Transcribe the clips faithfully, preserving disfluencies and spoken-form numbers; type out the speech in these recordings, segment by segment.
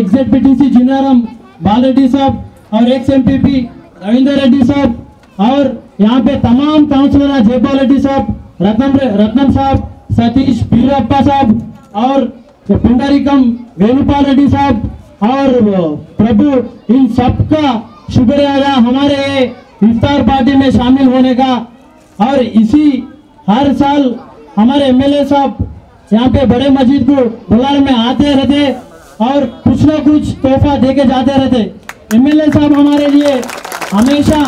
Executive जिनाराम बालरेड्डी साहब और x MPP Ravindra Reddy साहब और यहाँ पे तमाम काउंसिलर जयपाल रेड्डी साहब, रत्नम रत्नम साहब, सतीश पीरप्पा साहब और पुंडरीकम वेणुपाल रेड्डी साहब और प्रभु इन सबका शुक्रिया अदा हमारे इफ्तार पार्टी में शामिल होने का। और इसी हर साल हमारे एमएलए साहब यहाँ पे बड़े मस्जिद को बोलाराम में आते रहते और कुछ ना कुछ तोहफा देके जाते रहते। एमएलए साहब हमारे लिए हमेशा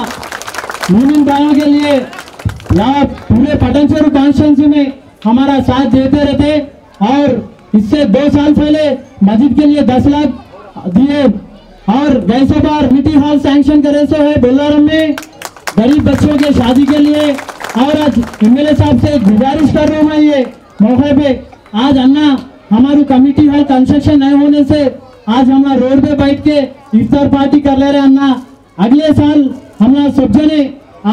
मुमिन भाइयों के लिए यहाँ पूरे पटनचेरू कॉन्स्टिट्यूंसी में हमारा साथ देते रहते। और इससे दो साल पहले मस्जिद के लिए दस लाख दिए और गैसों बार मिट्टी हॉल सैंक्शन करे सो है बोलाराम में गरीब बच्चों के शादी के लिए। और आज एमएलए साहब से गुजारिश कर रहा हूँ मैं ये मौके पे, आज अन्ना हमारी कमिटी हॉल कंस्ट्रक्शन नहीं होने से आज हमारा रोड पे बैठ के इफ्तार पार्टी कर ले रहे अन्ना। अगले साल हमारा सब जने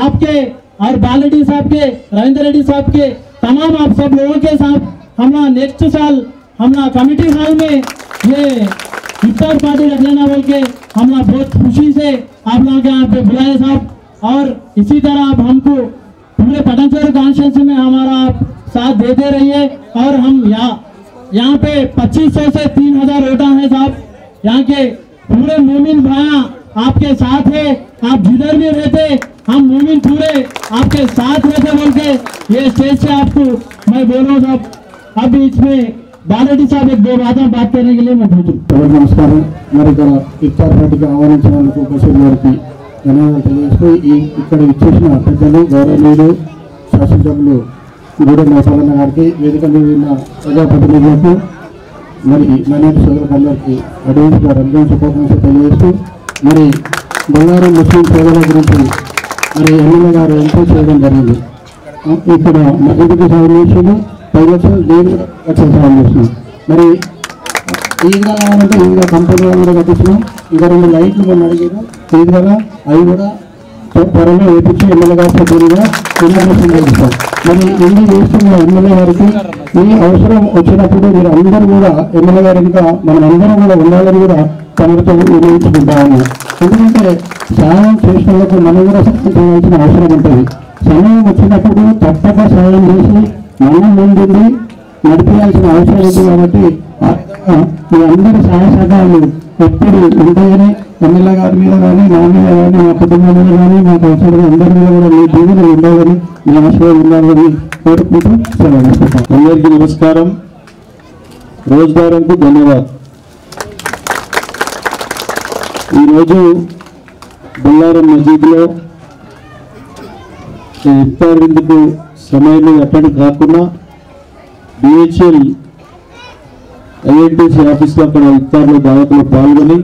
आपके और बाल रेड्डी साहब के, रविंद्र रेड्डी साहब के, तमाम आप सब लोगों के साथ हमारा नेक्स्ट साल हमारा कमिटी हॉल में ये इफ्तार पार्टी रख लेना बोल के हमारा बहुत खुशी से आप लोगों के यहाँ पे बुलाए साहब। और इसी तरह आप हमको पूरे पटनचेरू कॉन्स्टिट्यूएंसी में हमारा आप साथ देते रहिए। और हम यहाँ यहाँ पे पच्चीस सौ से तीन हजार वोटा है साहब, यहाँ के पूरे मोमिन भाया आपके साथ है। आप जिधर भी रहते हम मोमिन पूरे आपके साथ रहते बोल के ये स्टेज से आपको मैं बोल रहा हूँ साहब। अब इसमें बालरेड्डी साहब एक दो बात बात करने के लिए मैं पूछूँ। नमस्कार, मेरे द्वारा इफ्तार पार्टी का आह्वान बशीर गारी धन्यवाद। इकड़ इच्छा प्रजू गौरवीय शासक गूडे नरसन्न गारी वेद प्रजाप्रतिनिधु मरी मैंने सोदर की अडवांस रमजान शुभाकांक्षलु। मरी बोल्लाराम मुस्लिम सोदर गुరించి मरी एमएलए गारु ఎంతో చేయడం జరిగింది। ఇక్కడ మధ్యకి సంబంధించిన पद लक्ष देश लक्ष्य सामने मरी ईदा ईदा कंपनी कट्टा इंका रूम लाइट मैं अड़का ईदा अभी त्वर में वेपी एमएलए गारूर मरी इन एमएलए गार की अवसर वो मेरे अंदर एमएलए गार इंका मन अंदर उड़ा तम तो विनियोगे सहाय से मन सहायता अवसर उ समय वो तपक सहाय मन मुझे नड़पया अवसर होती काबी अंदर सहाय सहकार उठाने एमएलए गारी कुटम अवसर अंदर जीवन उम्मीद। नमस्कार, रोजगार को धन्यवाद। बोल्लाराम मस्जिद इफ्तार समय में अटैंड काकुना बीएचएल एएनटीसी आफीस इफ्तार दावत में पाल्गोनी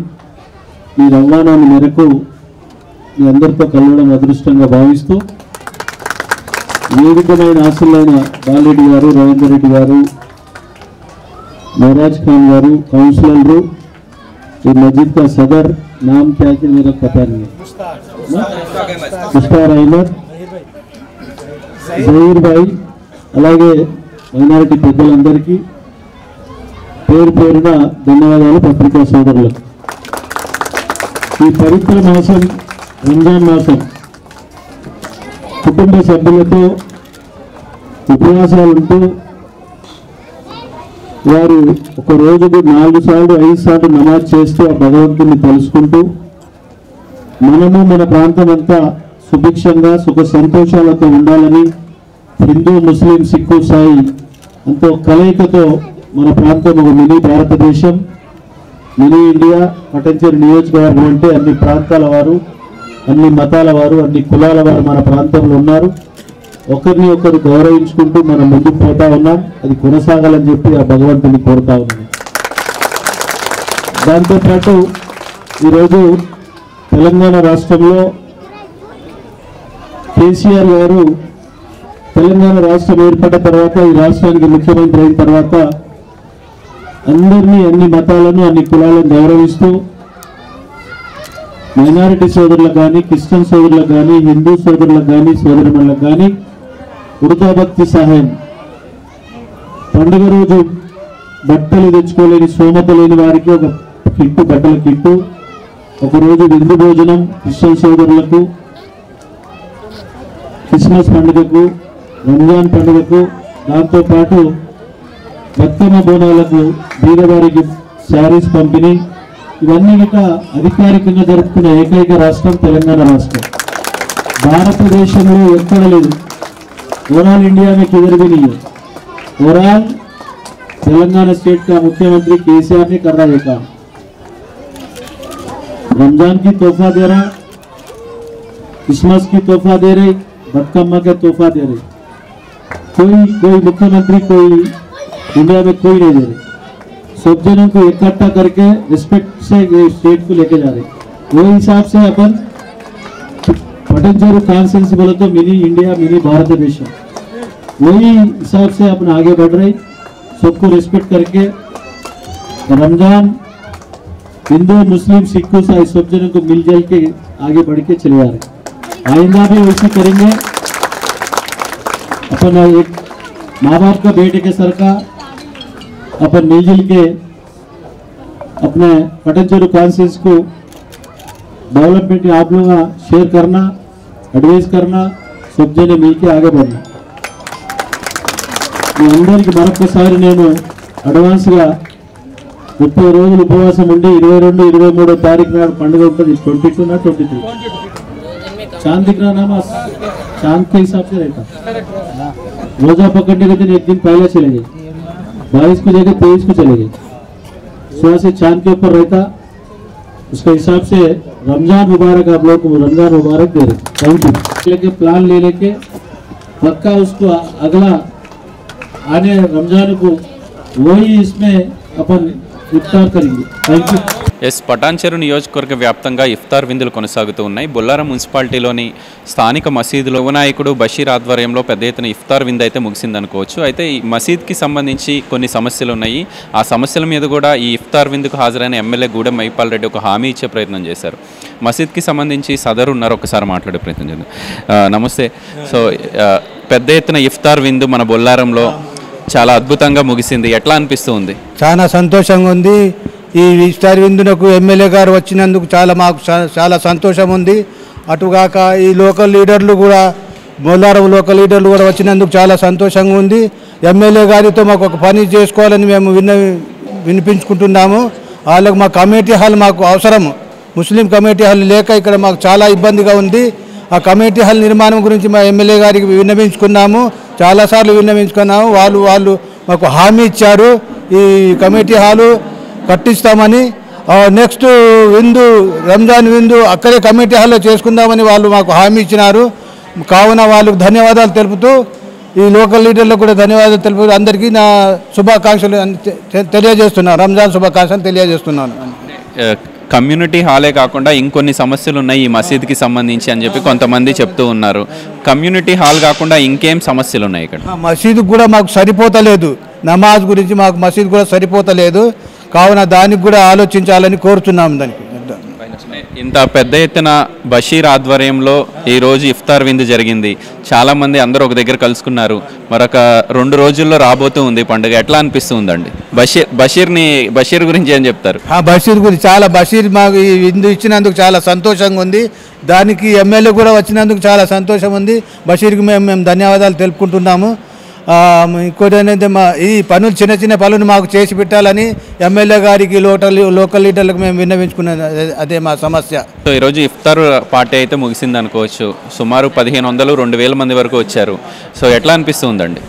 रवाना मेरे को मी अंदरितो कलवडं अदृष्टंगा भाविस्तू वेदिकपैन आसुलैन बालरेड्डी गारू, रवींद्र रेड्डी गारू, महराज खान गारू कौन्सिलर्लू ई मस्जिद का सदर नाम क्या है मेरा पता नहीं, मुस्तार अहमद जहीर भाई अलागे मैनारिटी पेदल की पेर पेरना धन्यवाद। पत्रिका सोदर पवित्र मासम रंजान मासम कुटुंब सभ्युलतो उपवासालंटू वारु ओक रोजुकु नालुगु सार्लु ऐदु सार्लु नमाज चेस्तू आ भगवंतुनि तेलुसुकुंटू मनमु मन प्रांतमंता सुभिक्षंगा सुख संतोषालतो उंडालनि हिंदू मुस्लिम सिक्खु साई अंत कलयिकतो मन प्रांतम ओक मिनी भारतदेशं मिनी इंडिया पटंचेरु नियोजकवर्गं अंटे अन्नि प्रांताल वारु अन्नि मताल वारु अन्नि कुलाल वारु मन प्रांतंलो उन्नारु ओकरिनि ओकरु गौरविंचुकुंटू मन मुंदुकु पोता उन्नां अदि कोनसागाలని చెప్పి ఆ భగవంతుని కోరుతా ఉన్నాను। దాంతో పాటు ఈ రోజు తెలంగాణ రాష్ట్రంలో కేసీఆర్ గారు తెలంగాణ రాష్ట్రం ఏర్పడిన తర్వాత ఈ రాష్ట్రానికి ముఖ్యమంత్రి అయిన తర్వాత అందర్ని అన్ని మతాలను అన్ని కులాలను గౌరవిస్తూ మైనారిటీ సోదరులకు గాని క్రిస్టియన్ సోదరులకు గాని హిందూ సోదరులకు గాని సోదరులకు గాని ఉర్దా భక్తి సహాయం పండుగ రోజు బట్టలు తెచ్చుకోలేని సోమత లేని వారికి ఒక కిట్టు బట్టల కిట్టు ఒక రోజు విందు భోజనం క్రిస్టియన్ సోదరులకు క్రిస్మస్ పండుగకు రంజాన్ పండుగకు దాంతో పాటు బతుకమ్మ బోనాలకు బీదవారికి శారీస్ పంపిణీ ఇవన్నీ కూడా అధికారికంగా జరుగుతున్న ఏకైక రాష్ట్రం తెలంగాణ రాష్ట్రం. భారతదేశంలో ఎక్కడ లేదు. ओवरऑल इंडिया में किधर भी नहीं है. ओवरऑल तेलंगाना स्टेट का मुख्यमंत्री केसीआर ने कर रहा है काम. रमजान की तोहफा दे रहा, क्रिसमस की तोहफा दे रहे, बदकम्मा का तोहफा दे रहे. कोई कोई मुख्यमंत्री कोई इंडिया में कोई नहीं दे रहे. सब जनों को इकट्ठा करके रिस्पेक्ट से स्टेट को लेके जा रहे. वही हिसाब से अपन पटनचेरू कॉन्फ्रेंस बोला तो मिनी इंडिया मिनी भारत देश. वही हिसाब से अपन आगे बढ़ रहे. सबको रेस्पेक्ट करके रमजान हिंदू मुस्लिम सिख ईसाई सब जनों को मिलजुल के आगे बढ़ के चले जा रहे. आइंदा भी वैसे करेंगे. अपन एक माँ बाप का बेटे के सर का अपन मिलजुल के अपने पटनचेरू कॉन्फ्रेंस को डेवलपमेंट में आप लोग शेयर करना, एडवाइस करना, सब जने मिलकर आगे बढ़ना. मैं अंदर की मरकसारी नैन अडवांस मुफ रोज उपवास इवे रू इवे तारीख ना पंडे ट्वेंटी टू ना ट्वेंटी थ्री शांति नामा शांति के हिसाब से रहता. रोजा पकड़ने के दिन एक दिन पहले चले गए, बाईस को लेकर तेईस को चले गए. सुबह से चांद के ऊपर रहता. उसके हिसाब से रमजान मुबारक आप लोग को रमजान मुबारक दे रहे. Thank you. लेके प्लान ले लेके पक्का उसको अगला आने रमजान को वही इसमें अपन इफ्तार करेंगे. Thank you. ఎస్ పటాన్చెరు నియోజకవర్గ వ్యాప్తంగా ఇఫ్తార్ విందులు కొనసాగుతూ ఉన్నాయి. బొల్లారం మున్సిపాలిటీలోని స్థానిక మసీదులో నాయకుడు బషీర్ ఆధ్వర్యంలో పెద్ద ఎత్తున ఇఫ్తార్ విందు అయితే ముగిసిందనుకోవచ్చు. అయితే ఈ మసీద్కి సంబంధించి కొన్ని సమస్యలు ఉన్నాయి. ఆ సమస్యల మీద కూడా ఈ ఇఫ్తార్ విందుకు హాజరైన ఎమ్మెల్యే గూడెం మహిపాల్ రెడ్డి ఒక హామీ ఇచ్చే ప్రయత్నం చేశారు. మసీద్కి సంబంధించి సదరు ఉన్నారు, ఒకసారి మాట్లాడే ప్రయత్నం చేద్దాం. నమస్తే. సో పెద్ద ఎత్తున ఇఫ్తార్ విందు మన బొల్లారంలో చాలా అద్భుతంగా ముగిసింది. ఎట్లా అనిపిస్తుంది? చాలా సంతోషంగా ఉంది. ఈ ఇఫ్తార్ విందునకు ఎమ్మెల్యే గారు వచ్చినందుకు చాలా మాకు చాలా సంతోషం ఉంది. అటుగాక ఈ లోకల్ లీడర్లు కూడా బొల్లారం లోకల్ లీడర్లు కూడా వచ్చినందుకు చాలా సంతోషంగా ఉంది. ఎమ్మెల్యే గారితో మాకు ఒక పని చేసుకోవాలని మేము విన్న వినిపించుకుంటున్నాము. వాళ్ళకు మా కమిటీ హాల్ మాకు అవసరము. ముస్లిం కమిటీ హాల్ లేక ఇక్కడ మాకు చాలా ఇబ్బందిగా ఉంది. ఆ కమిటీ హాల్ నిర్మాణం గురించి మా ఎమ్మెల్యే గారికి విన్నవించుకున్నాము, చాలాసార్లు విన్నవించుకున్నాము. వాళ్ళు వాళ్ళు మాకు హామీ ఇచ్చారు ఈ కమిటీ హాలు కట్టిస్తామని. నెక్స్ట్ విందు రంజాన్ విందు అక్కడే కమిటీ హాల్లో చేసుకుందామని వాళ్ళు మాకు హామీ ఇచ్చినారు. కావున వాళ్ళకు ధన్యవాదాలు తెలుపుతూ ఈ లోకల్ లీడర్లకు కూడా ధన్యవాదాలు తెలుపుతూ అందరికీ నా శుభాకాంక్షలు తెలియజేస్తున్నాను. రంజాన్ శుభాకాంక్షలు తెలియజేస్తున్నాను. కమ్యూనిటీ హాలే కాకుండా ఇంకొన్ని సమస్యలు ఉన్నాయి ఈ మసీద్కి సంబంధించి అని చెప్పి కొంతమంది చెప్తూ ఉన్నారు. కమ్యూనిటీ హాల్ కాకుండా ఇంకేం సమస్యలు ఉన్నాయి ఇక్కడ? మసీదు కూడా మాకు సరిపోతలేదు. నమాజ్ గురించి మాకు మసీదు కూడా సరిపోతలేదు. కావున దానికి కూడా ఆలోచించాలని కోరుతున్నాము. దానికి ఇంత పెద్ద ఎత్తున బషీర్ ఆధ్వర్యంలో ఈరోజు ఇఫ్తార్ విందు జరిగింది. చాలామంది అందరూ ఒక దగ్గర కలుసుకున్నారు. మరొక రెండు రోజుల్లో రాబోతూ ఉంది పండుగ. ఎట్లా అనిపిస్తుందండి? బషీర్ బషీర్ని బషీర్ గురించి ఏం చెప్తారు? బషీర్ గురించి చాలా బషీర్ మాకు ఈ విందు ఇచ్చినందుకు చాలా సంతోషంగా ఉంది. దానికి ఎమ్మెల్యే కూడా వచ్చినందుకు చాలా సంతోషం ఉంది. బషీర్కి మేము మేము ధన్యవాదాలు తెలుపుకుంటున్నాము. ఇంకోటైతే మా ఈ పనులు చిన్న చిన్న పనులు మాకు చేసి పెట్టాలని ఎమ్మెల్యే గారికి లోకల్ లోకల్ లీడర్లకు మేము విన్నవించుకున్న అదే మా సమస్య. సో ఈరోజు ఇఫ్తార్ పార్టీ అయితే ముగిసింది అనుకోవచ్చు. సుమారు పదిహేను వందలు రెండు వేల మంది వరకు వచ్చారు. సో ఎట్లా అనిపిస్తుందండి?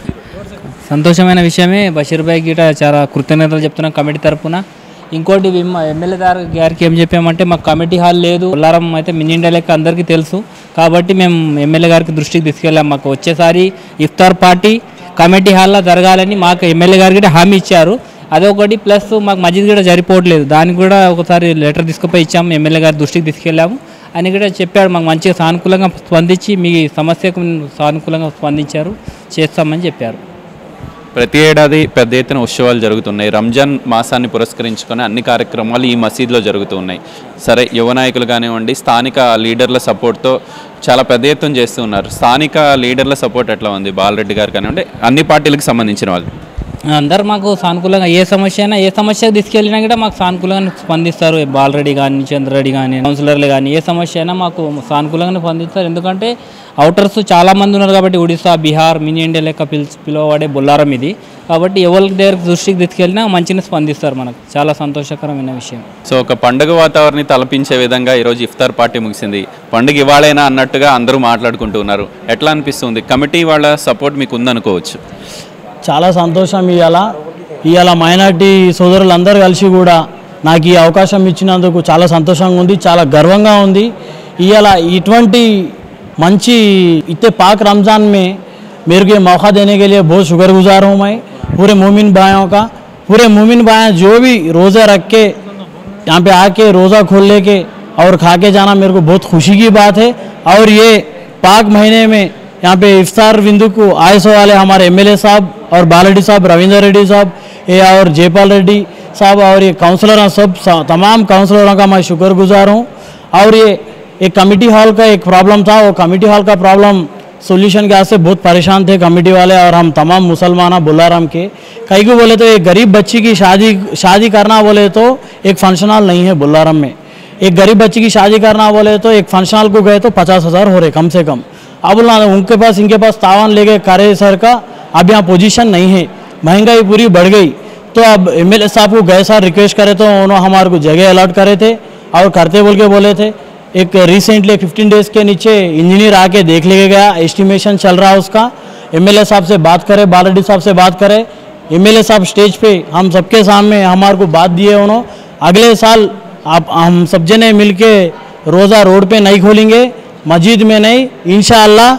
సంతోషమైన విషయమే. బషీర్ భాయ్ గిట చాలా కృతజ్ఞతలు చెప్తున్నాం కమిటీ తరఫున. ఇంకోటి ఎమ్మెల్యే గారు గారికి ఏం చెప్పామంటే మాకు కమిటీ హాల్ లేదు. బొల్లారం అయితే మినీ ఇండియా లెక్క అందరికీ తెలుసు కాబట్టి మేము ఎమ్మెల్యే గారికి దృష్టికి తీసుకెళ్ళాం. మాకు వచ్చేసారి ఇఫ్తార్ పార్టీ కమిటీ హాల్లో జరగాలని మాకు ఎమ్మెల్యే గారు కూడా హామీ ఇచ్చారు. అదొకటి ప్లస్ మాకు మసీదు కూడా సరిపోవట్లేదు. దాన్ని కూడా ఒకసారి లెటర్ తీసుకుపోయి ఇచ్చాము. ఎమ్మెల్యే గారి దృష్టికి తీసుకెళ్ళాము అని కూడా చెప్పాడు. మాకు మంచిగా సానుకూలంగా స్పందించి మీ సమస్యకు సానుకూలంగా స్పందించారు, చేస్తామని చెప్పారు. ప్రతి ఏడాది పెద్ద ఎత్తున ఉత్సవాలు జరుగుతున్నాయి. రంజాన్ మాసాన్ని పురస్కరించుకొని అన్ని కార్యక్రమాలు ఈ మసీదులో జరుగుతూ ఉన్నాయి. సరే, యువ నాయకులు కానివ్వండి, స్థానిక లీడర్ల సపోర్ట్తో చాలా పెద్ద ఎత్తున చేస్తూ ఉన్నారు. స్థానిక లీడర్ల సపోర్ట్ ఎట్లా ఉంది? బాలరెడ్డి గారు కానివ్వండి, అన్ని పార్టీలకు సంబంధించిన వాళ్ళు. అందరూ మాకు సానుకూలంగా ఏ సమస్య అయినా ఏ సమస్యకు తీసుకెళ్ళినా కూడా మాకు సానుకూలంగా స్పందిస్తారు. బాలరెడ్డి కానీ చంద్ర రెడ్డి కానీ కౌన్సిలర్లు కానీ ఏ సమస్య అయినా మాకు సానుకూలంగా స్పందిస్తారు. ఎందుకంటే అవుటర్స్ చాలామంది ఉన్నారు కాబట్టి ఒడిశా బీహార్ మినీ ఇండియా లెక్క పిలిచి పిలువబడే బొల్లారం ఇది కాబట్టి ఎవరి దగ్గర దృష్టికి తీసుకెళ్ళినా మంచిగా స్పందిస్తారు. మనకు చాలా సంతోషకరమైన విషయం. సో ఒక పండుగ వాతావరణాన్ని తలపించే విధంగా ఈరోజు ఇఫ్తార్ పార్టీ ముగిసింది. పండుగ ఇవాళైనా అన్నట్టుగా అందరూ మాట్లాడుకుంటున్నారు. ఎట్లా అనిపిస్తుంది? కమిటీ వాళ్ళ సపోర్ట్ మీకు ఉందనుకోవచ్చు. చాలా సంతోషం. ఇవాళ ఇవాళ మైనార్టీ సోదరులందరూ కలిసి కూడా నాకు ఈ అవకాశం ఇచ్చినందుకు చాలా సంతోషంగా ఉంది, చాలా గర్వంగా ఉంది. ఇవాళ ఇటువంటి మంచి ఇతే పాక్ రంజాన్ మే मेरे को मौका देने के लिए बहुत शुक्रगुजार हूँ मैं पूरे मोमिन भाइयों का. पूरे मोमिन भाई जो भी रोज़ा रख के यहाँ पे आके रोज़ा खोल ले के और खा के जाना मेरे को बहुत खुशी की बात है. और ये पाक महीने में यहाँ पे इफ्तार विंदु को आए सो वाले हमारे एमएलए साहब और बालरेड्डी साहब, रविंद्र रेड्डी साहब ये और जयपाल रेड्डी साहब और ये काउंसलर सब तमाम काउंसलरों का मैं शुक्रगुजार हूँ. और ये एक कमेटी हॉल का एक प्रॉब्लम था, वो कमेटी हॉल का प्रॉब्लम सोल्यूशन के आज से बहुत परेशान थे कमेटी वाले और हम तमाम मुसलमान हैं बोलाराम के. कहीं को बोले तो एक गरीब बच्ची की शादी शादी करना बोले तो एक फंक्शन हॉल नहीं है बोलाराम में. एक गरीब बच्ची की शादी करना बोले तो एक फंक्शन हॉल को गए तो पचास हज़ार हो रहे कम से कम. अब बोलना उनके पास इनके पास तावन ले गए कार्य सर का अब यहाँ पोजिशन नहीं है, महंगाई पूरी बढ़ गई. तो अब एम एल ए साहब को गए सार रिक्वेस्ट करे तो उन्होंने हमारे को जगह अलाट करे थे और करते बोल के बोले थे. एक रिसेंटली पंद्रह डेज़ के नीचे इंजीनियर आके देख ले गया, एस्टिमेशन चल रहा है उसका. एमएलए साहब से बात करें, बालरेड्डी साहब से बात करें. एमएलए साहब स्टेज पे हम सबके सामने हमारे को बात दिए उन्होंने अगले साल आप हम सब जने मिल के रोज़ा रोड पे नहीं खोलेंगे, मस्जिद में नहीं, इंशाअल्लाह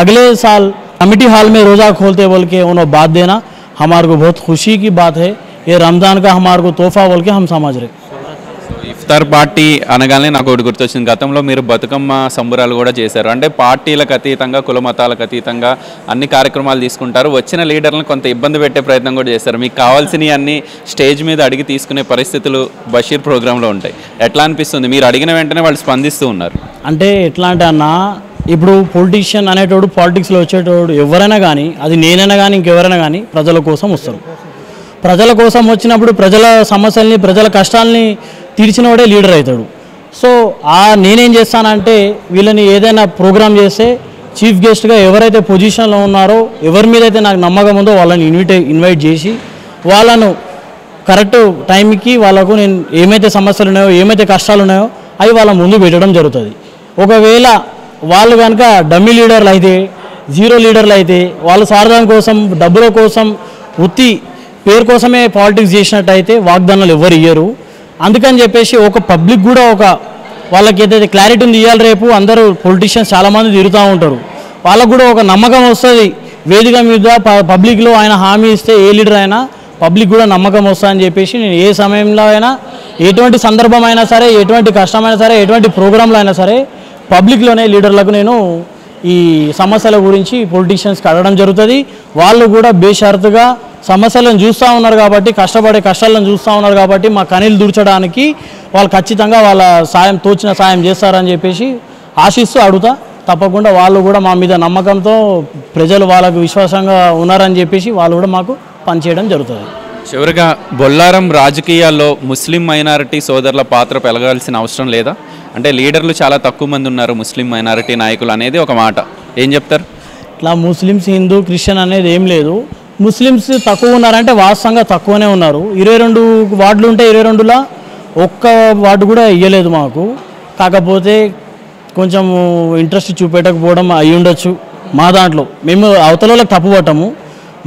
अगले साल कमेटी हॉल में रोज़ा खोलते बोल के उन्होंने बात देना हमारे को बहुत खुशी की बात है. ये रमज़ान का हमारे को तोहफा बोल के हम समझ रहे. ఇఫ్తార్ పార్టీ అనగానే నాకు ఒకటి గుర్తొచ్చింది. గతంలో మీరు బతుకమ్మ సంబరాలు కూడా చేశారు. అంటే పార్టీలకు అతీతంగా కుల మతాలకు అతీతంగా అన్ని కార్యక్రమాలు తీసుకుంటారు. వచ్చిన లీడర్లను కొంత ఇబ్బంది పెట్టే ప్రయత్నం కూడా చేశారు. మీకు కావాల్సినవి అన్ని స్టేజ్ మీద అడిగి తీసుకునే పరిస్థితులు బషీర్ ప్రోగ్రాంలో ఉంటాయి. ఎట్లా అనిపిస్తుంది? మీరు అడిగిన వెంటనే వాళ్ళు స్పందిస్తూ ఉన్నారు. అంటే ఎట్లా అంటే అన్న ఇప్పుడు పొలిటీషియన్ అనేటోడు పాలిటిక్స్లో వచ్చేటోడు ఎవరైనా కానీ అది నేనైనా కానీ ఇంకెవరైనా కానీ ప్రజల కోసం వస్తారు. ప్రజల కోసం వచ్చినప్పుడు ప్రజల సమస్యల్ని ప్రజల కష్టాలని తీర్చిన వాడే లీడర్ అవుతాడు. సో ఆ నేనేం చేస్తానంటే వీళ్ళని ఏదైనా ప్రోగ్రామ్ చేస్తే చీఫ్ గెస్ట్గా ఎవరైతే పొజిషన్లో ఉన్నారో ఎవరి మీద అయితే నాకు నమ్మకం ఉందో వాళ్ళని ఇన్వైట్ ఇన్వైట్ చేసి వాళ్ళను కరెక్ట్ టైంకి వాళ్ళకు నేను ఏమైతే సమస్యలు ఉన్నాయో ఏమైతే కష్టాలు ఉన్నాయో అవి వాళ్ళ ముందు పెట్టడం జరుగుతుంది. ఒకవేళ వాళ్ళు కనుక డమ్మీ లీడర్లు అయితే జీరో లీడర్లు అయితే వాళ్ళు స్వార్థం కోసం డబ్బుల కోసం ఉత్తి పేరు కోసమే పాలిటిక్స్ చేసినట్టయితే వాగ్దానాలు ఎవరు ఇయ్యరు. అందుకని చెప్పేసి ఒక పబ్లిక్ కూడా ఒక వాళ్ళకి ఏదైతే క్లారిటీ ఉంది ఇవ్వాలి. రేపు అందరూ పొలిటీషియన్స్ చాలామంది తిరుగుతూ ఉంటారు. వాళ్ళకు కూడా ఒక నమ్మకం వస్తుంది వేదిక మీద పబ్లిక్లో ఆయన హామీ ఇస్తే ఏ లీడర్ అయినా పబ్లిక్ కూడా నమ్మకం వస్తుందని చెప్పేసి నేను ఏ సమయంలో అయినా ఎటువంటి సందర్భం అయినా సరే ఎటువంటి కష్టమైనా సరే ఎటువంటి ప్రోగ్రాంలో అయినా సరే పబ్లిక్లోనే లీడర్లకు నేను ఈ సమస్యల గురించి పొలిటీషియన్స్కి అడగడం జరుగుతుంది. వాళ్ళు కూడా బేషరతుగా సమస్యలను చూస్తూ ఉన్నారు కాబట్టి కష్టపడే కష్టాలను చూస్తూ ఉన్నారు కాబట్టి మా కనీళ్ళు దూర్చడానికి వాళ్ళు ఖచ్చితంగా వాళ్ళ సాయం తోచిన సాయం చేస్తారని చెప్పేసి ఆశిస్తూ అడుగుతా. తప్పకుండా వాళ్ళు కూడా మా మీద నమ్మకంతో ప్రజలు వాళ్ళకు విశ్వాసంగా ఉన్నారని చెప్పేసి వాళ్ళు కూడా మాకు పనిచేయడం జరుగుతుంది. చివరిగా బొల్లారం రాజకీయాల్లో ముస్లిం మైనారిటీ సోదరుల పాత్ర పెరగాల్సిన అవసరం లేదా? అంటే లీడర్లు చాలా తక్కువ మంది ఉన్నారు ముస్లిం మైనారిటీ నాయకులు అనేది ఒక మాట. ఏం చెప్తారు? ఇట్లా ముస్లిమ్స్ హిందూ క్రిస్టియన్ అనేది ఏం లేదు. ముస్లిమ్స్ తక్కువ ఉన్నారంటే వాస్తవంగా తక్కువనే ఉన్నారు. ఇరవై రెండు వార్డులు ఉంటే ఇరవై రెండులా ఒక్క వార్డు కూడా ఇవ్వలేదు మాకు. కాకపోతే కొంచెం ఇంట్రెస్ట్ చూపెట్టకపోవడం అయి ఉండొచ్చు. మా దాంట్లో మేము అవతల వాళ్ళకి తప్పు పట్టము.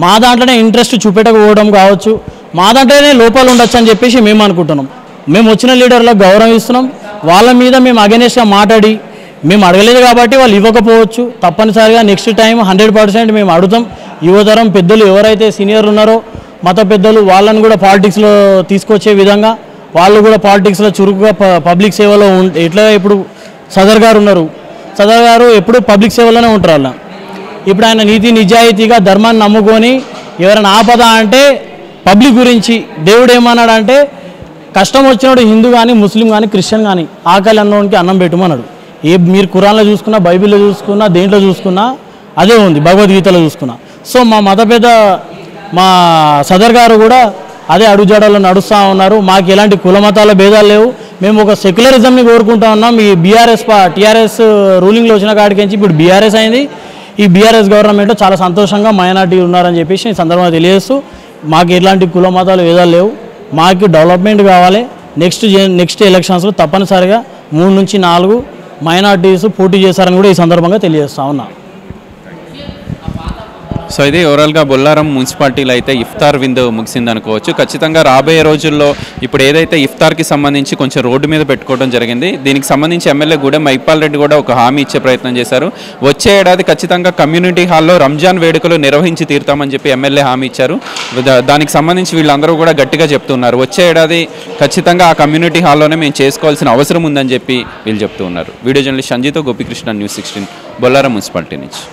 మా దాంట్లోనే ఇంట్రెస్ట్ చూపెట్టకపోవడం కావచ్చు, మా దాంట్లోనే లోపాలు ఉండొచ్చు అని చెప్పేసి మేము అనుకుంటున్నాం. మేము వచ్చిన లీడర్లకు గౌరవం ఇస్తున్నాం. వాళ్ళ మీద మేము అగైనెస్ట్గా మాట్లాడి మేము అడగలేదు కాబట్టి వాళ్ళు ఇవ్వకపోవచ్చు. తప్పనిసరిగా నెక్స్ట్ టైం హండ్రెడ్ పర్సెంట్ మేము అడుగుతాం. యువతరం పెద్దలు ఎవరైతే సీనియర్ ఉన్నారో మత పెద్దలు వాళ్ళని కూడా పాలిటిక్స్లో తీసుకొచ్చే విధంగా వాళ్ళు కూడా పాలిటిక్స్లో చురుకుగా పబ్లిక్ సేవలో ఉం ఎట్లా ఇప్పుడు సదర్ గారు ఉన్నారు. సదర్ గారు ఎప్పుడు పబ్లిక్ సేవలోనే ఉంటారు. అలా ఇప్పుడు ఆయన నీతి నిజాయితీగా ధర్మాన్ని నమ్ముకొని ఎవరైనా ఆపద అంటే పబ్లిక్ గురించి దేవుడు ఏమన్నాడంటే కష్టం వచ్చినప్పుడు హిందూ కానీ ముస్లిం కానీ క్రిస్టియన్ కానీ ఆకలి అన్నోనికి అన్నం పెట్టమన్నాడు. ఏ మీరు ఖురాన్లో చూసుకున్నా బైబిల్లో చూసుకున్నా దేంట్లో చూసుకున్నా అదే ఉంది, భగవద్గీతలో చూసుకున్నా. సో మా మత పెద్ద మా సదర్ గారు కూడా అదే అడుజాడలో నడుస్తా ఉన్నారు. మాకు ఎలాంటి కులమతాల భేదాలు లేవు, మేము ఒక సెక్యులరిజం ని కోరుకుంటా ఉన్నాం. ఈ బీఆర్ఎస్ టీఆర్ఎస్ రూలింగ్ లో వచ్చిన కాడికి నుంచి ఇప్పుడు బీఆర్ఎస్ అయింది. ఈ బీఆర్ఎస్ గవర్నమెంట్ చాలా సంతోషంగా మైనార్టీ ఉన్నారని చెప్పేసి ఈ సందర్భంగా తెలియజేస్తూ, మాకు ఎలాంటి కులమతాలు భేదాలు లేవు, మాకు డెవలప్మెంట్ కావాలి. నెక్స్ట్ నెక్స్ట్ ఎలక్షన్స్లో తప్పనిసరిగా మూడు నుంచి నాలుగు మైనార్టీస్ పోటీ చేశారని కూడా ఈ సందర్భంగా తెలియజేస్తా ఉన్నా. సో ఇది ఓవరాల్గా బొల్లారం మున్సిపాలిటీలో అయితే ఇఫ్తార్ విందు ముగిసిందనుకోవచ్చు. ఖచ్చితంగా రాబోయే రోజుల్లో ఇప్పుడు ఏదైతే ఇఫ్తార్కి సంబంధించి కొంచెం రోడ్డు మీద పెట్టుకోవడం జరిగింది, దీనికి సంబంధించి ఎమ్మెల్యే కూడా మహిపాల్ రెడ్డి కూడా ఒక హామీ ఇచ్చే ప్రయత్నం చేశారు. వచ్చే ఏడాది ఖచ్చితంగా కమ్యూనిటీ హాల్లో రంజాన్ వేడుకలు నిర్వహించి తీరుతామని చెప్పి ఎమ్మెల్యే హామీ ఇచ్చారు. దానికి సంబంధించి వీళ్ళందరూ కూడా గట్టిగా చెప్తున్నారు, వచ్చే ఏడాది ఖచ్చితంగా ఆ కమ్యూనిటీ హాల్లోనే మేము చేసుకోవాల్సిన అవసరం ఉందని చెప్పి వీళ్ళు చెప్తూ ఉన్నారు. వీడియో జర్నలిస్ట్ సంజీతో Gopikrishna, news sixteen, Bollaram municipality నుంచి.